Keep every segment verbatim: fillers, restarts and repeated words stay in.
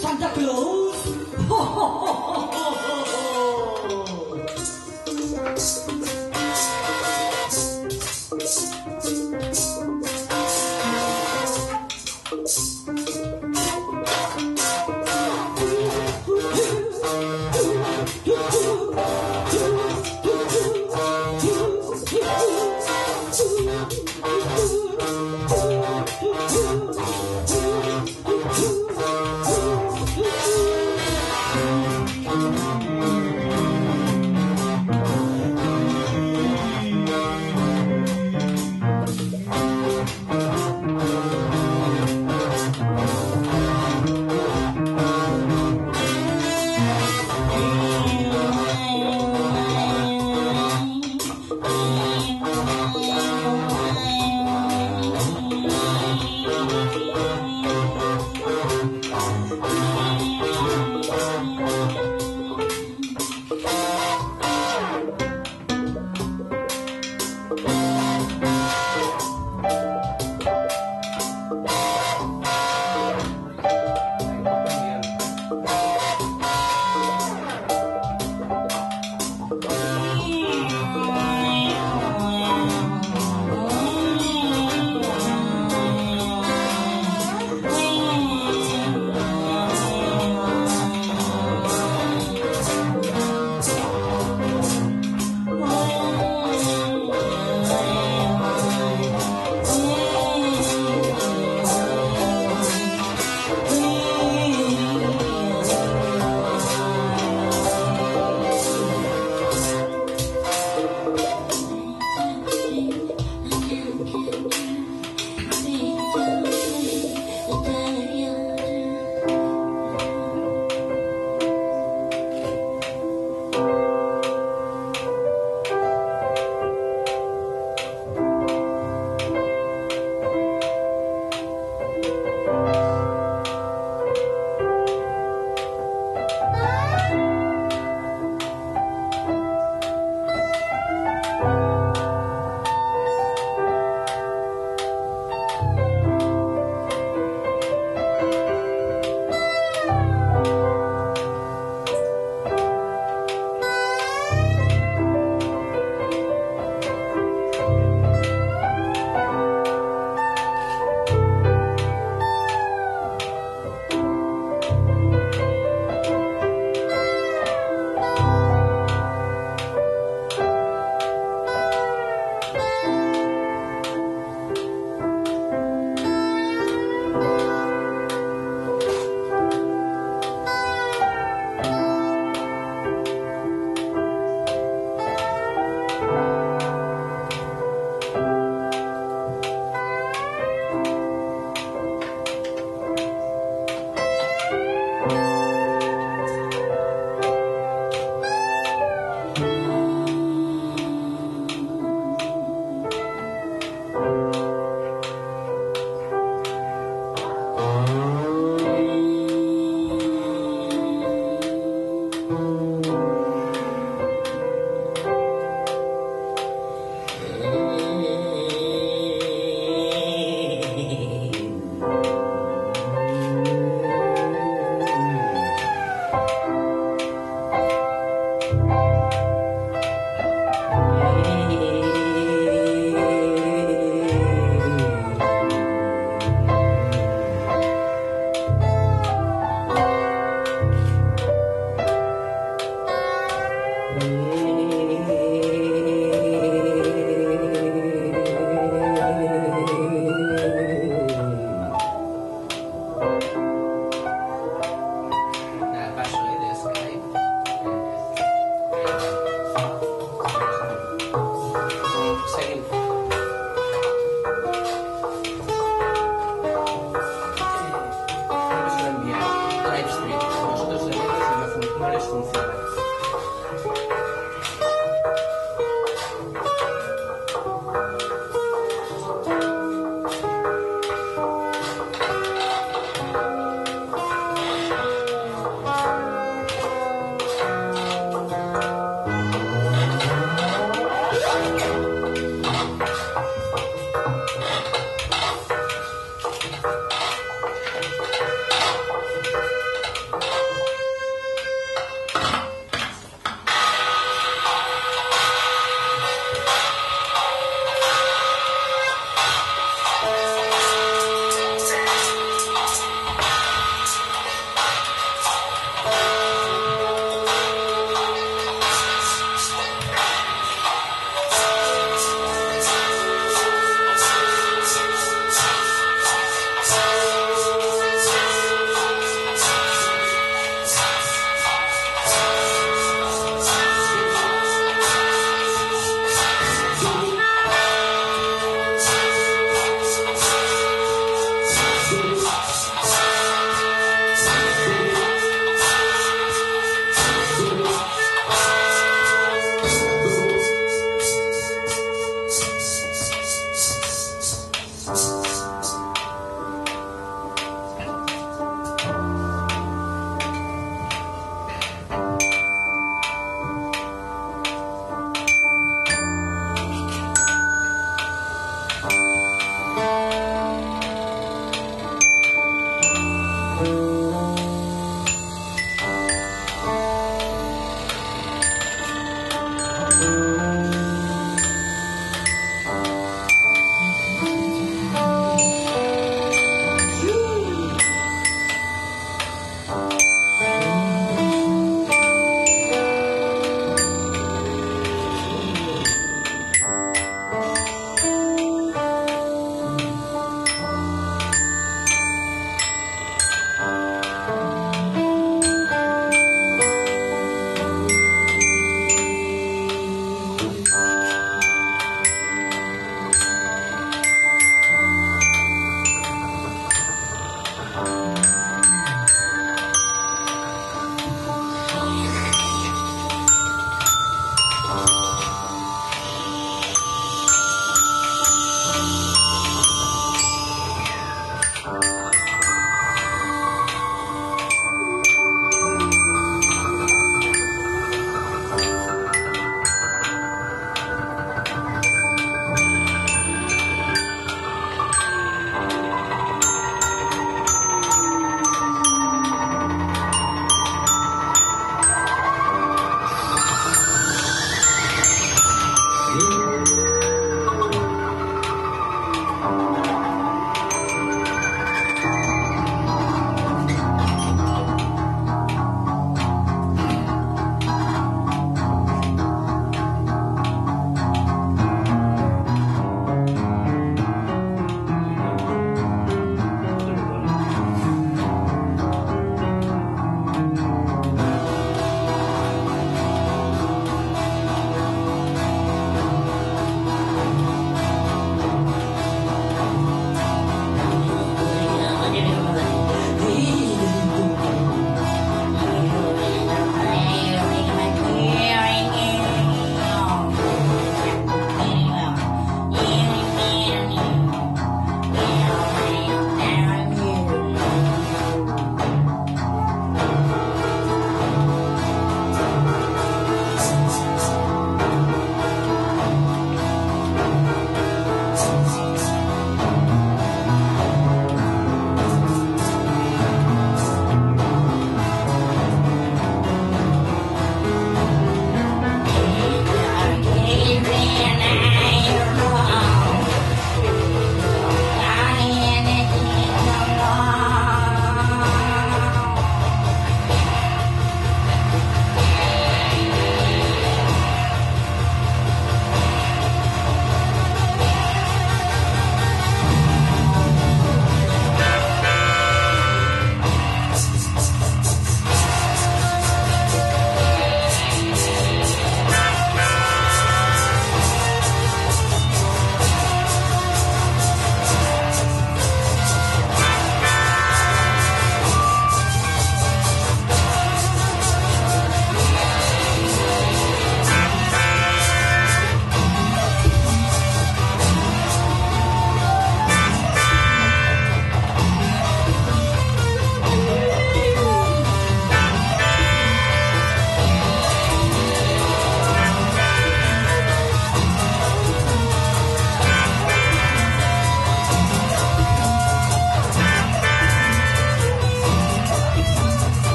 Santa Claus? Ho, ho, ho, ho, ho, ho.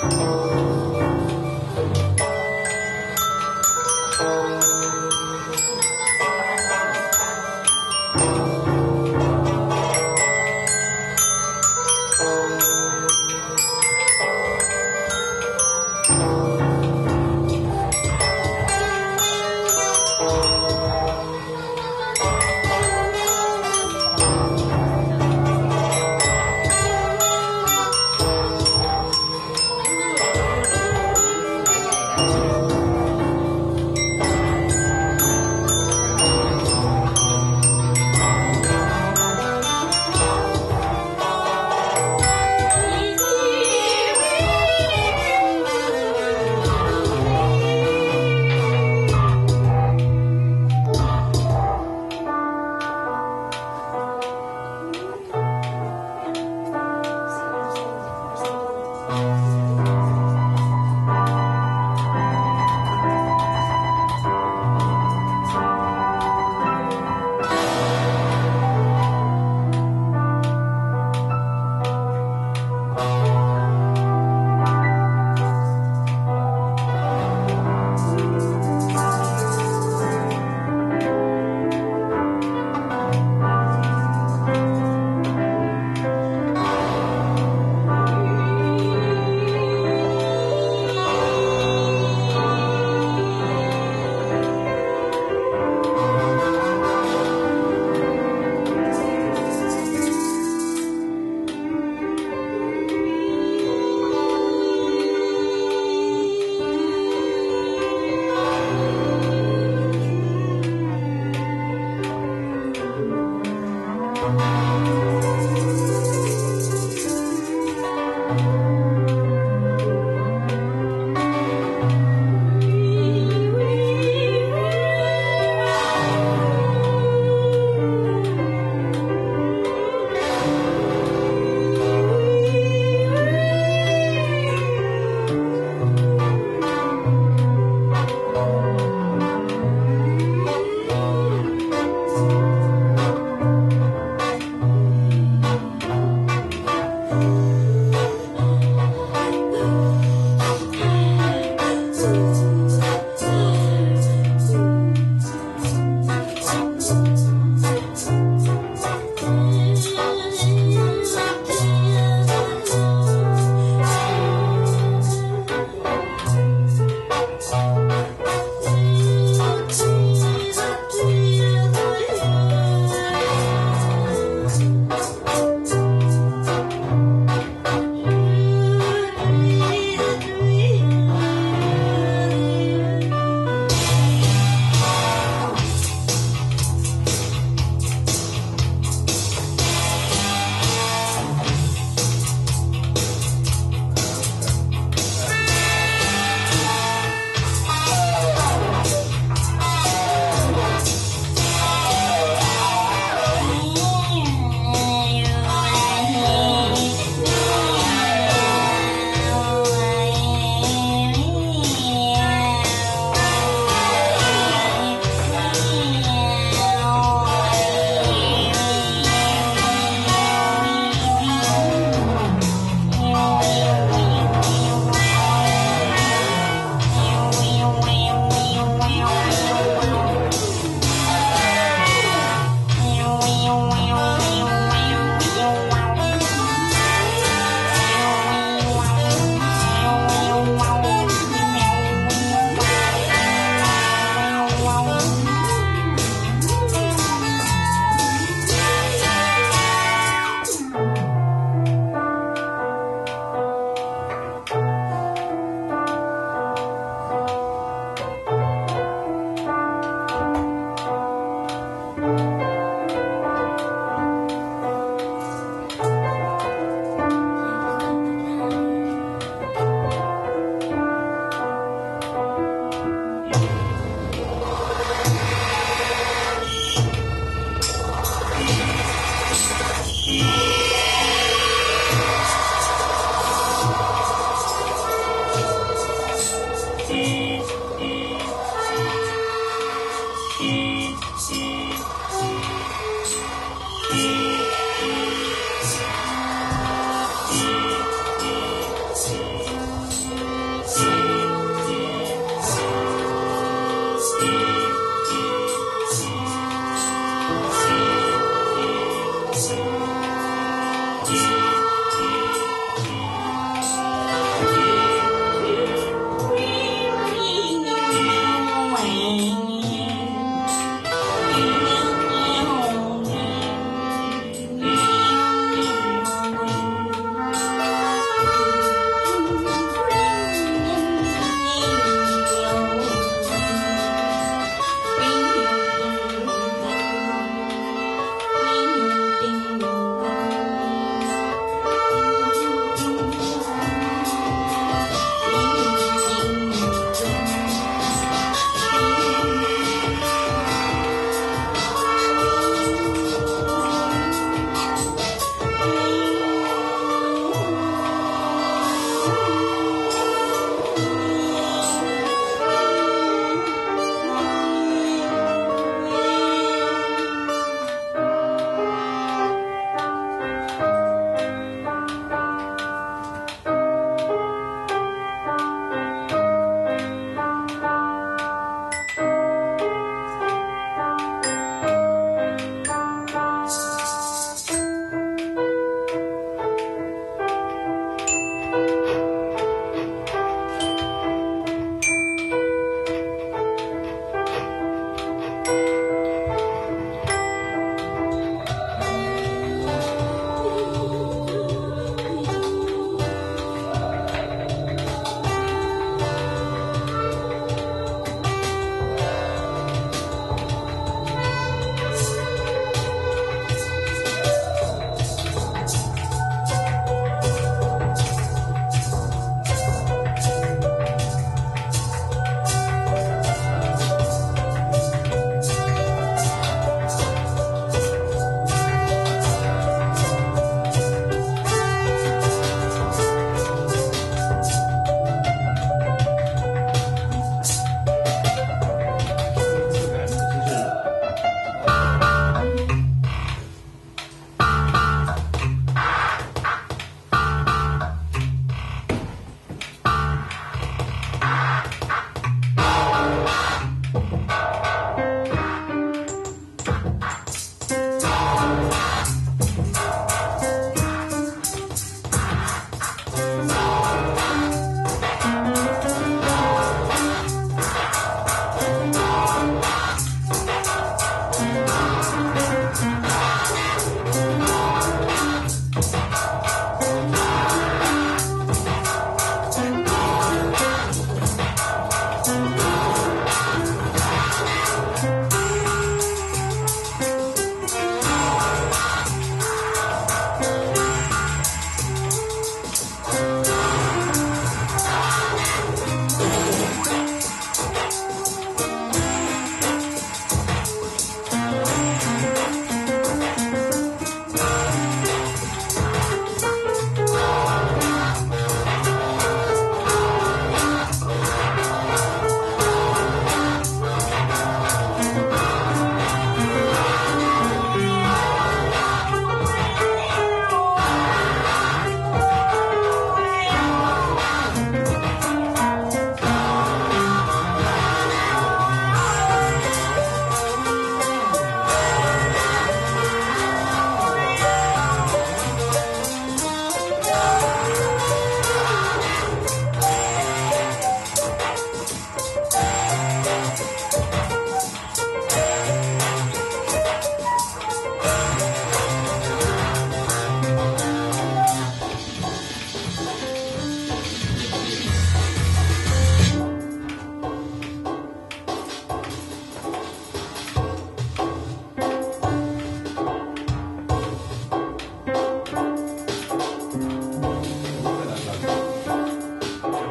You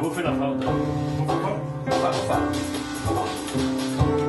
Move it up, hold on. Move it up.